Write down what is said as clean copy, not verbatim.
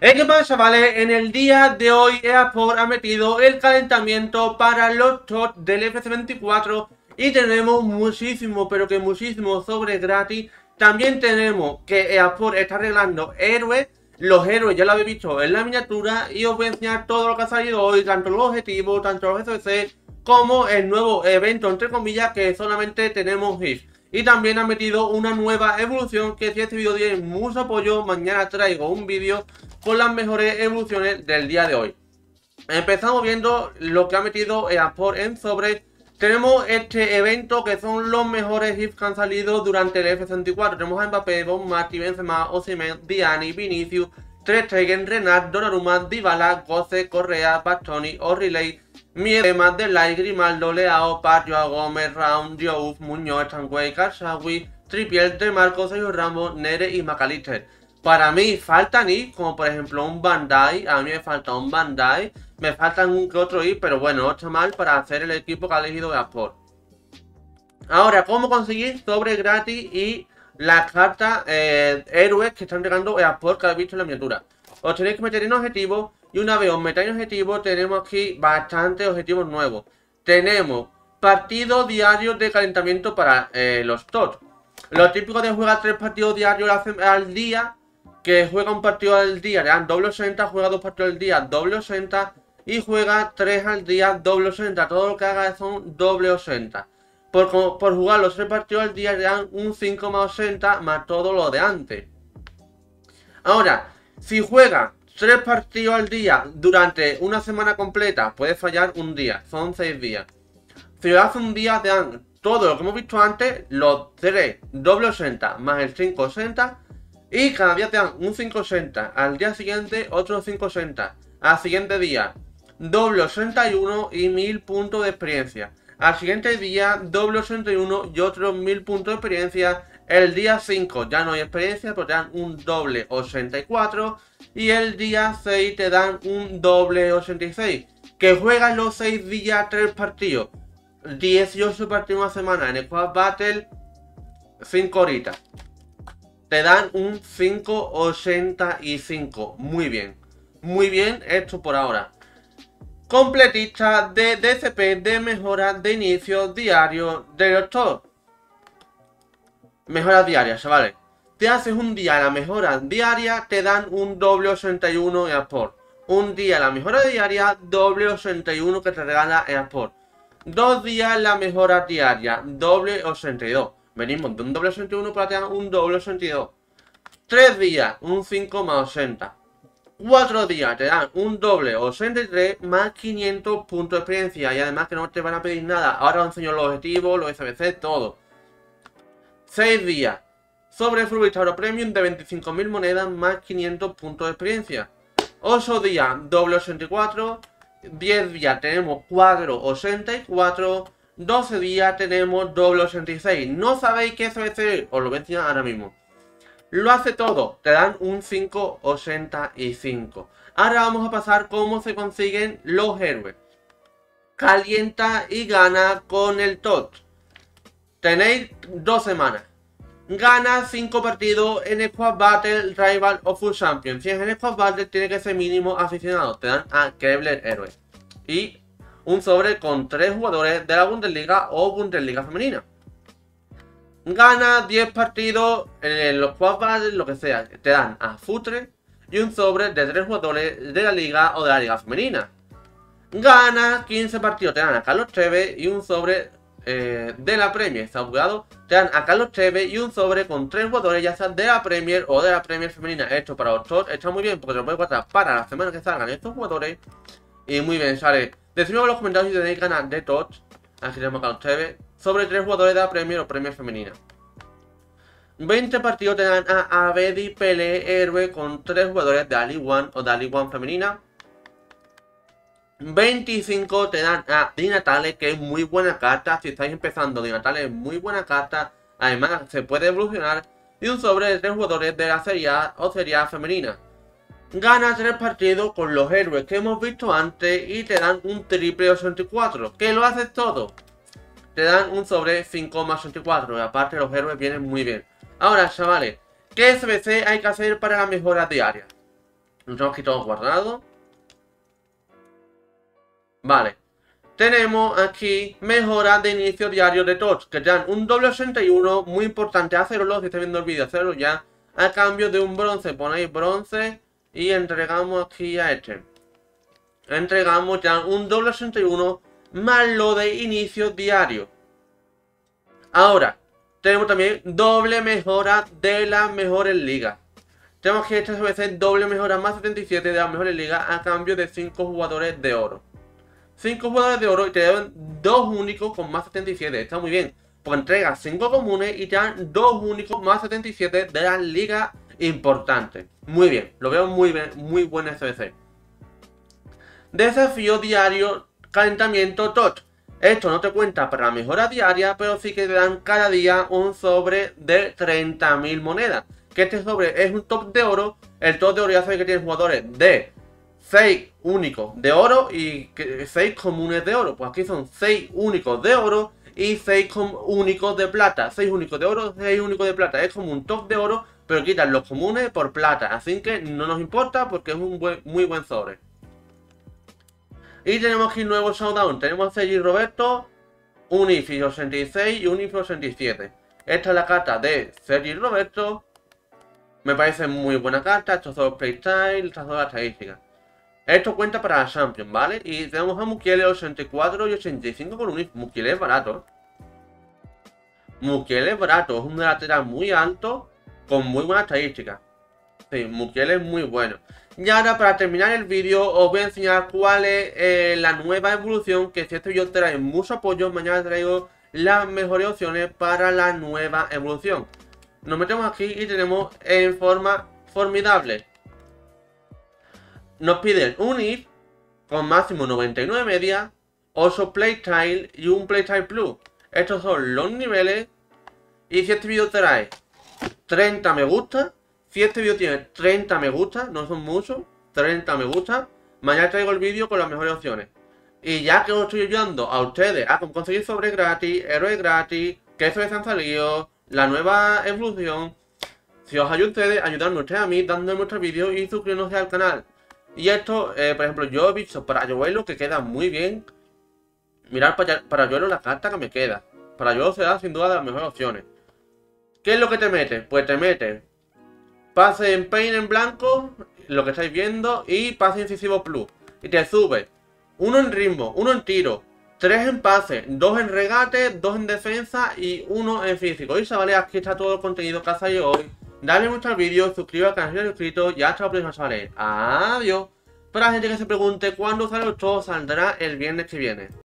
¿Qué pasa, chavales? En el día de hoy EA Sports ha metido el calentamiento para los tots del FC24 y tenemos muchísimo, pero que muchísimo sobre gratis. También tenemos que EA Sports está arreglando héroes. Los héroes ya lo habéis visto en la miniatura y os voy a enseñar todo lo que ha salido hoy, tanto los objetivos, tanto los SBC, como el nuevo evento, entre comillas, que solamente tenemos GIF. Y también han metido una nueva evolución que si este vídeo tiene mucho apoyo, mañana traigo un vídeo con las mejores evoluciones del día de hoy. Empezamos viendo lo que ha metido EA Sports en sobre. Tenemos este evento que son los mejores hits que han salido durante el FC24. Tenemos a Mbappé, Bonmatí, Benzema, Osimhen, Diani, Vinicius, Trezeguet, Renard, Donnarumma, Dybala, Gosens, Correa, Bastoni, O'Riley, Mukiele, de Laigri, Maldonado, Patio, Gómez, Raúl, Jouf, Muñoz, Stankwey, Carzawi, Triplete, Marcos, Sergi Roberto, Nere y Macalister. Para mí faltan hits, como por ejemplo un Bandai. A mí me falta un Bandai. Me faltan un que otro hit, pero bueno, no está mal para hacer el equipo que ha elegido EA Sports. Ahora, ¿cómo conseguir sobre gratis y las cartas héroes que están entregando EA Sports que habéis visto en la miniatura? Os tenéis que meter en objetivos y una vez os metáis en objetivos tenemos aquí bastantes objetivos nuevos. Tenemos partidos diarios de calentamiento para los tots. Lo típico de jugar 3 partidos diarios al día, que juega un partido al día, le dan doble 80, juega 2 partidos al día, doble 80... y juega 3 al día, doble 80. Todo lo que haga son doble 80. Por jugar los 3 partidos al día le dan un 5 más 80 más todo lo de antes. Ahora, si juega 3 partidos al día durante una semana completa, puede fallar un día. Son 6 días. Si lo hace un día, te dan todo lo que hemos visto antes, los 3, doble 80 más el 5, 80. Y cada día te dan un 5, 80. Al día siguiente, otro 5, 80. Al siguiente día, doble 81 y 1000 puntos de experiencia. Al siguiente día, doble 81 y otros 1000 puntos de experiencia. El día 5 ya no hay experiencia, pero te dan un doble 84. Y el día 6 te dan un doble 86. Que juegas los 6 días 3 partidos. 18 partidos una semana. En Squad Battle, 5 horitas. Te dan un 585. Muy bien. Muy bien esto por ahora. Completista de DCP, de mejoras de inicio diario de los tots. Mejoras diarias, chavales. Te haces un día la mejora diaria, te dan un doble 81 EA Sports. Un día la mejora diaria, doble 81 que te regala EA Sports. 2 días la mejora diaria, doble 82. Venimos de un doble 81 para tener un doble 82. 3 días, un 5 más 80. 4 días te dan un doble 83 más 500 puntos de experiencia. Y además que no te van a pedir nada. Ahora os enseño los objetivos, los SBC, todo. 6 días. Sobre Fruistauro Premium de 25.000 monedas más 500 puntos de experiencia. 8 días, doble 84. 10 días tenemos cuadro 84. 12 días tenemos doble 86. No sabéis qué SBC, os lo voy a enseñar ahora mismo. Lo hace todo, te dan un 585. Ahora vamos a pasar cómo se consiguen los héroes. Calienta y gana con el tot. Tenéis 2 semanas. Gana 5 partidos en Squad Battle, Rival o Full Champion. Si es en Squad Battle tiene que ser mínimo aficionado. Te dan a Kevler héroe. Y un sobre con 3 jugadores de la Bundesliga o Bundesliga femenina. Gana 10 partidos en los Squad Battles, lo que sea, te dan a Futre y un sobre de 3 jugadores de la Liga o de la Liga Femenina. Gana 15 partidos, te dan a Carlos Tévez y un sobre de la Premier, está jugado. Te dan a Carlos Tévez y un sobre con 3 jugadores ya sea de la Premier o de la Premier Femenina. Esto para los tots está muy bien porque te lo puedes guardar para la semana que salgan estos jugadores. Y muy bien, sale. Decidme en los comentarios si tenéis ganas de tots. Aquí tenemos a Carlos Tévez. Sobre 3 jugadores de la Premier o Premier Femenina. 20 partidos te dan a Abedi, Pelé, Héroe con 3 jugadores de la Ligue 1 o de la Ligue 1 Femenina. 25 te dan a Di Natale, que es muy buena carta. Si estáis empezando, Di Natale es muy buena carta. Además, se puede evolucionar. Y un sobre de 3 jugadores de la Serie A o Serie A Femenina. Gana 3 partidos con los héroes que hemos visto antes y te dan un triple 84. Que lo haces todo. Te dan un sobre 5,84. Aparte los héroes vienen muy bien. Ahora, chavales, ¿qué SBC hay que hacer para la mejora diaria? Nos hemos quitado guardado. Vale. Tenemos aquí mejoras de inicio diario de TOTS, que te dan un doble 61. Muy importante hacerlo. Si estáis viendo el vídeo, hacerlo ya. A cambio de un bronce. Ponéis bronce. Y entregamos aquí a este. Entregamos ya un doble 61. Más lo de inicio diario. Ahora, tenemos también doble mejora de las mejores ligas. Tenemos que estas veces doble mejora más 77 de las mejores ligas a cambio de 5 jugadores de oro. 5 jugadores de oro y te dan 2 únicos con más 77. Está muy bien. Pues entregas 5 comunes y te dan 2 únicos más 77 de las ligas importantes. Muy bien. Lo veo muy bien. Muy buen SBC. Desafío diario. Calentamiento TOT. Esto no te cuenta para la mejora diaria, pero sí que te dan cada día un sobre de 30.000 monedas. Que este sobre es un top de oro. El top de oro ya sabéis que tiene jugadores de 6 únicos de oro y 6 comunes de oro. Pues aquí son 6 únicos de oro y 6 únicos de plata. 6 únicos de oro, 6 únicos de plata. Es como un top de oro, pero quitan los comunes por plata. Así que no nos importa porque es un muy buen sobre. Y tenemos aquí nuevo showdown. Tenemos a Sergi Roberto, un IFI 86 y un IFI 87. Esta es la carta de Sergi Roberto. Me parece muy buena carta. Estos dos playstyle, estas dos estadísticas. Esto cuenta para la Champions, ¿vale? Y tenemos a Mukiele 84 y 85 con un IFI. Mukiele es barato. Mukiele es barato. Es un lateral muy alto con muy buena estadística. Sí, Mukiele es muy bueno. Y ahora para terminar el vídeo os voy a enseñar cuál es la nueva evolución, que si este vídeo trae mucho apoyo, mañana traigo las mejores opciones para la nueva evolución. Nos metemos aquí y tenemos en forma formidable. Nos piden un IF con máximo 99 media, 8 playstyle y un playstyle plus. Estos son los niveles. Y si este vídeo trae 30 me gusta. Si este vídeo tiene 30 me gusta, no son muchos, 30 me gusta, mañana traigo el vídeo con las mejores opciones. Y ya que os estoy ayudando a ustedes a conseguir sobre gratis, héroes gratis, que eso les han salido, la nueva evolución, si os ayuda a ustedes, ayudarme ustedes a mí, dándome vuestros vídeos y suscribiéndose al canal. Y esto, por ejemplo, yo he visto para Joel que queda muy bien. Mirad para Joel la carta que me queda. Para Joel se da sin duda de las mejores opciones. ¿Qué es lo que te mete? Pues te mete pase en paint en blanco, lo que estáis viendo, y pase incisivo plus. Y te sube 1 en ritmo, 1 en tiro, 3 en pase, 2 en regate, 2 en defensa y 1 en físico. Y chavales, aquí está todo el contenido que ha salido hoy. Dale mucho al vídeo, suscríbete al canal si no eres suscrito y hasta la próxima, chavales. Adiós. Para la gente que se pregunte cuándo sale, todo saldrá el viernes que viene.